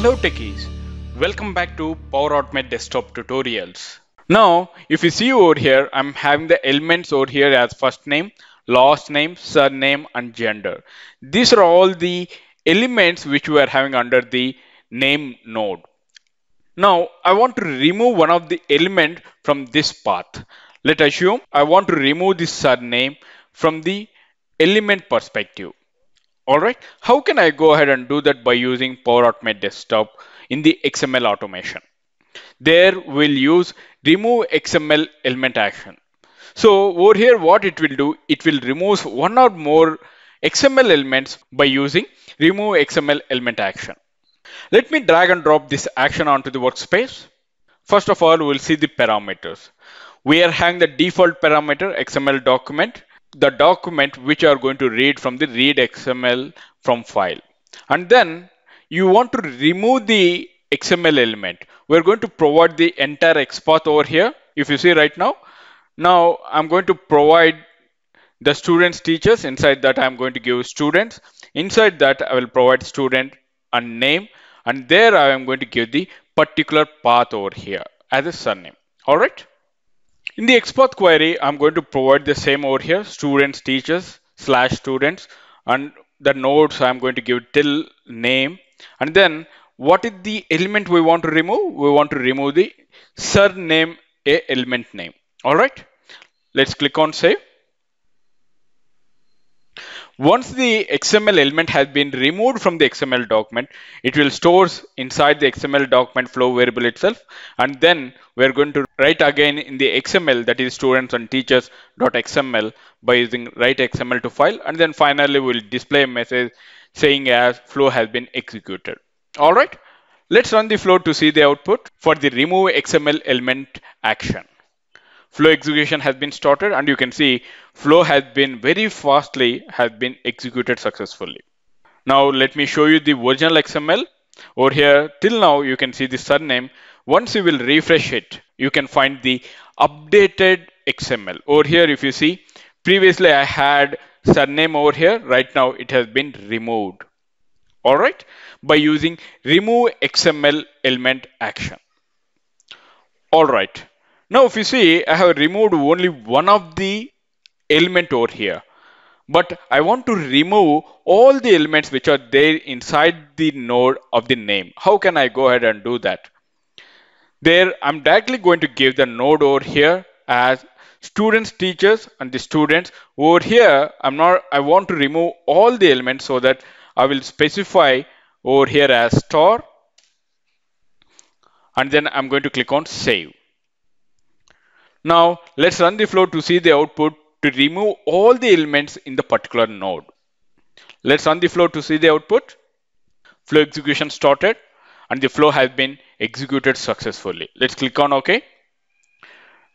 Hello techies, welcome back to Power Automate Desktop tutorials. Now, if you see over here, I'm having the elements over here as first name, last name, surname and gender. These are all the elements which we are having under the name node. Now, I want to remove one of the element from this path. Let's assume I want to remove this surname from the element perspective. Alright, how can I go ahead and do that by using Power Automate Desktop in the XML automation? There we'll use remove XML element action. So over here what it will do, it will remove one or more XML elements by using remove XML element action. Let me drag and drop this action onto the workspace. First of all, we'll see the parameters. We are having the default parameter XML document, the document which are going to read from the read XML from file. And then you want to remove the XML element. We're going to provide the entire XPath over here. If you see right now, I'm going to provide the students, teachers. Inside that, I'm going to give students. Inside that, I will provide student and name. And there I am going to give the particular path over here as a surname. All right. In the XPath query, I'm going to provide the same over here, students, teachers, / students, and the nodes I'm going to give till name. And then what is the element we want to remove? We want to remove the surname element name. All right, let's click on save. Once the XML element has been removed from the XML document, it will store inside the XML document flow variable itself. And then we're going to write again in the XML, that is students and teachers.xml, by using write XML to file. And then finally, we'll display a message saying as flow has been executed. All right, let's run the flow to see the output for the remove XML element action. Flow execution has been started, and you can see flow has been very fastly has been executed successfully. Now let me show you the original XML. Over here till now you can see the surname. Once you will refresh it, you can find the updated XML. Over here if you see, previously I had surname over here. Right now it has been removed. All right, by using remove XML element action. All right. Now, if you see, I have removed only one of the element over here, but I want to remove all the elements which are there inside the node of the name. How can I go ahead and do that? There, I'm directly going to give the node over here as students, teachers, and the students. Over here, I want to remove all the elements, so that I will specify over here as star, and then I'm going to click on save. Now let's run the flow to see the output to remove all the elements in the particular node. Let's run the flow to see the output. Flow execution started, and the flow has been executed successfully. Let's click on OK.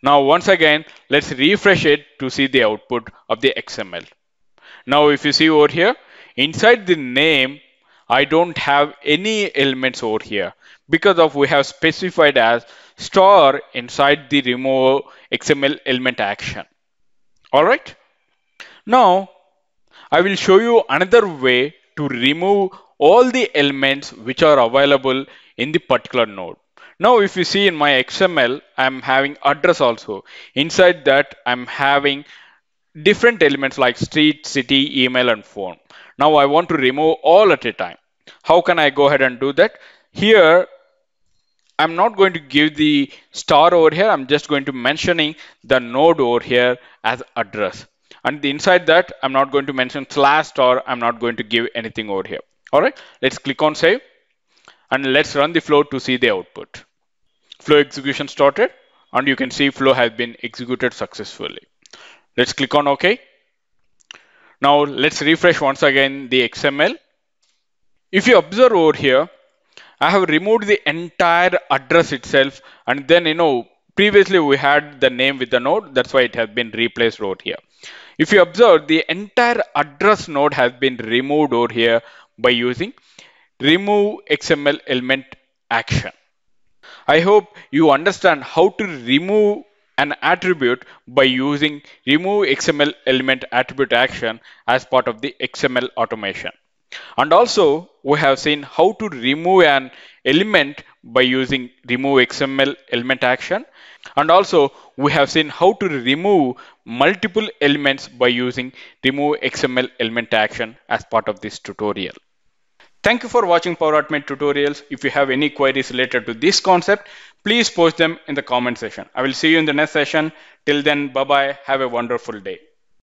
Now once again, let's refresh it to see the output of the XML. Now if you see over here, inside the name, I don't have any elements over here, because of we have specified as star inside the remove XML element action. All right. Now I will show you another way to remove all the elements which are available in the particular node. Now, if you see in my XML, I'm having address also. Inside that, I'm having different elements like street, city, email, and phone. Now I want to remove all at a time. How can I go ahead and do that? Here, I'm not going to give the star over here. I'm just going to mentioning the node over here as address. And inside that, I'm not going to mention / star. I'm not going to give anything over here. All right, let's click on save. And let's run the flow to see the output. Flow execution started, and you can see flow has been executed successfully. Let's click on OK. Now let's refresh once again the XML. If you observe over here, I have removed the entire address itself, and then previously we had the name with the node, that's why it has been replaced over here. If you observe, the entire address node has been removed over here by using remove XML element action. I hope you understand how to remove an attribute by using remove XML element attribute action as part of the XML automation. And also we have seen how to remove an element by using remove XML element action. And also we have seen how to remove multiple elements by using remove XML element action as part of this tutorial. Thank you for watching Power Automate tutorials. If you have any queries related to this concept, please post them in the comment section. I will see you in the next session. Till then, bye-bye. Have a wonderful day.